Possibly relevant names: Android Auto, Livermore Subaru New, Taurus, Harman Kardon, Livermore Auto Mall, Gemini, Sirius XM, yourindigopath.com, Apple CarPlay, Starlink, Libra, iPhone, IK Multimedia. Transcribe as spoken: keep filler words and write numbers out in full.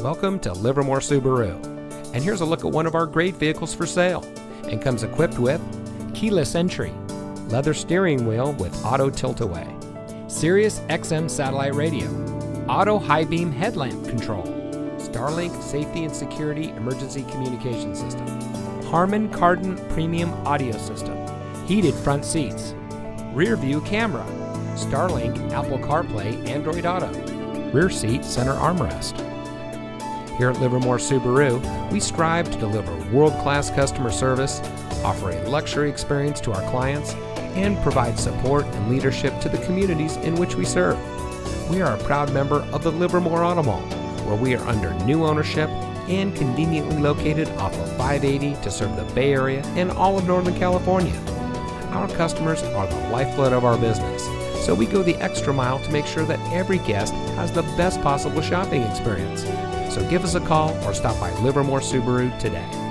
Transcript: Welcome to Livermore Subaru, and here's a look at one of our great vehicles for sale, and comes equipped with keyless entry, leather steering wheel with auto tilt-away, Sirius X M satellite radio, auto high beam headlamp control, Starlink safety and security emergency communication system, Harman Kardon premium audio system, heated front seats, rear view camera, Starlink, Apple CarPlay, Android Auto, rear seat center armrest. Here at Livermore Subaru, we strive to deliver world-class customer service, offer a luxury experience to our clients, and provide support and leadership to the communities in which we serve. We are a proud member of the Livermore Auto Mall, where we are under new ownership and conveniently located off of five eighty to serve the Bay Area and all of Northern California. Our customers are the lifeblood of our business, so we go the extra mile to make sure that every guest has the best possible shopping experience. So give us a call or stop by Livermore Subaru today.